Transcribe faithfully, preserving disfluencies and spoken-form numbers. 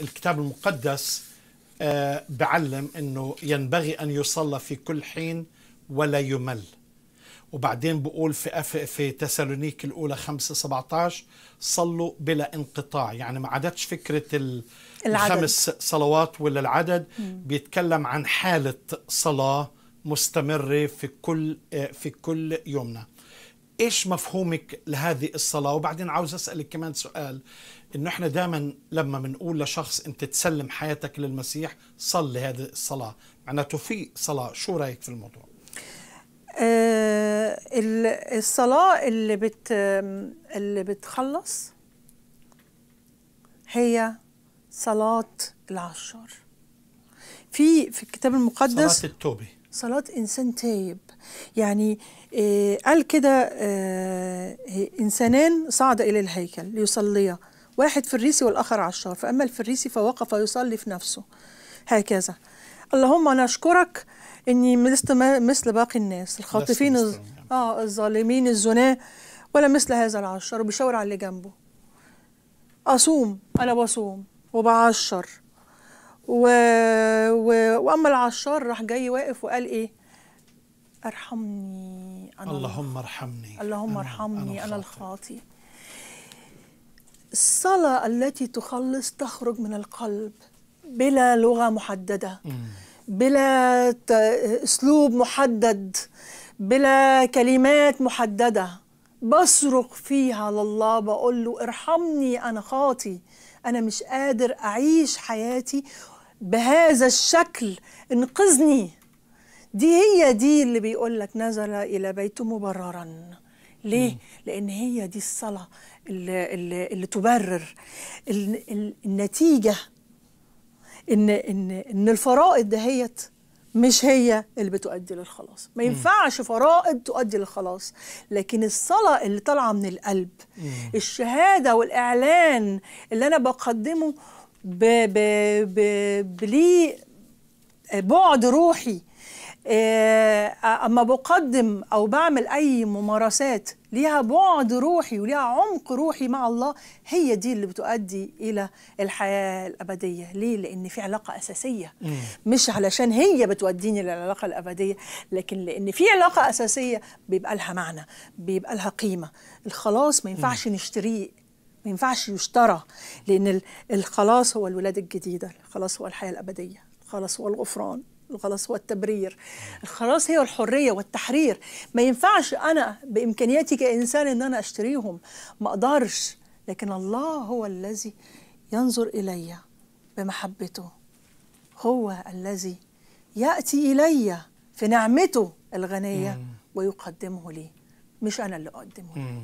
الكتاب المقدس بعلم أنه ينبغي أن يصلى في كل حين ولا يمل. وبعدين بقول في في تسالونيك الأولى خمسة سبعة عشر صلوا بلا انقطاع، يعني ما عادتش فكرة الخمس صلوات ولا العدد، بيتكلم عن حالة صلاة مستمرة في كل في كل يومنا. ايش مفهومك لهذه الصلاة؟ وبعدين عاوز اسالك كمان سؤال، انه احنا دائما لما بنقول لشخص انت تسلم حياتك للمسيح صل هذه الصلاة، معناته في صلاة، شو رايك في الموضوع؟ آه الصلاة اللي بت اللي بتخلص هي صلاة العشر. في في الكتاب المقدس صلاة التوبة، صلاة إنسان تايب. يعني آه قال كده آه إنسانان صعد إلى الهيكل ليصليا، واحد فريسي والآخر عشار، فأما الفريسي فوقف يصلي في نفسه هكذا: اللهم أنا أشكرك إني مثل مثل باقي الناس الخاطفين آه الظالمين الزناة ولا مثل هذا العشر، وبيشاور على اللي جنبه. أصوم، أنا بصوم وبعشر، و... و... وأما العشار راح جاي واقف وقال إيه؟ أرحمني أنا، اللهم ارحمني، اللهم ارحمني أنا الخاطي. الصلاة التي تخلص تخرج من القلب بلا لغة محددة، مم. بلا اسلوب محدد، بلا كلمات محدده. بصرخ فيها لله، بقول له ارحمني انا خاطي، انا مش قادر اعيش حياتي بهذا الشكل، انقذني. دي هي دي اللي بيقول لك نزل الى بيته مبررا. ليه؟ لان هي دي الصلاه اللي, اللي, اللي تبرر النتيجه، إن إن إن الفرائض دهيت مش هي اللي بتؤدي للخلاص، ما ينفعش فرائض تؤدي للخلاص، لكن الصلاة اللي طالعة من القلب، مم. الشهادة والإعلان اللي أنا بقدمه ب ب ب بلي بعد روحي. أما بقدم أو بعمل أي ممارسات ليها بعد روحي وليها عمق روحي مع الله، هي دي اللي بتؤدي إلى الحياة الأبدية. ليه؟ لأن في علاقة أساسية، مش علشان هي بتوديني للعلاقة الأبدية، لكن لأن في علاقة أساسية بيبقى لها معنى، بيبقى لها قيمة. الخلاص ما ينفعش نشتريه، ما ينفعش يشترى، لأن الخلاص هو الولادة الجديدة، الخلاص هو الحياة الأبدية، الخلاص هو الغفران، الخلاص هو التبرير، الخلاص هي الحرية والتحرير. ما ينفعش أنا بإمكانياتي كإنسان أن أنا أشتريهم، ما أقدرش، لكن الله هو الذي ينظر إلي بمحبته، هو الذي يأتي إلي في نعمته الغنية ويقدمه لي، مش أنا اللي أقدمه.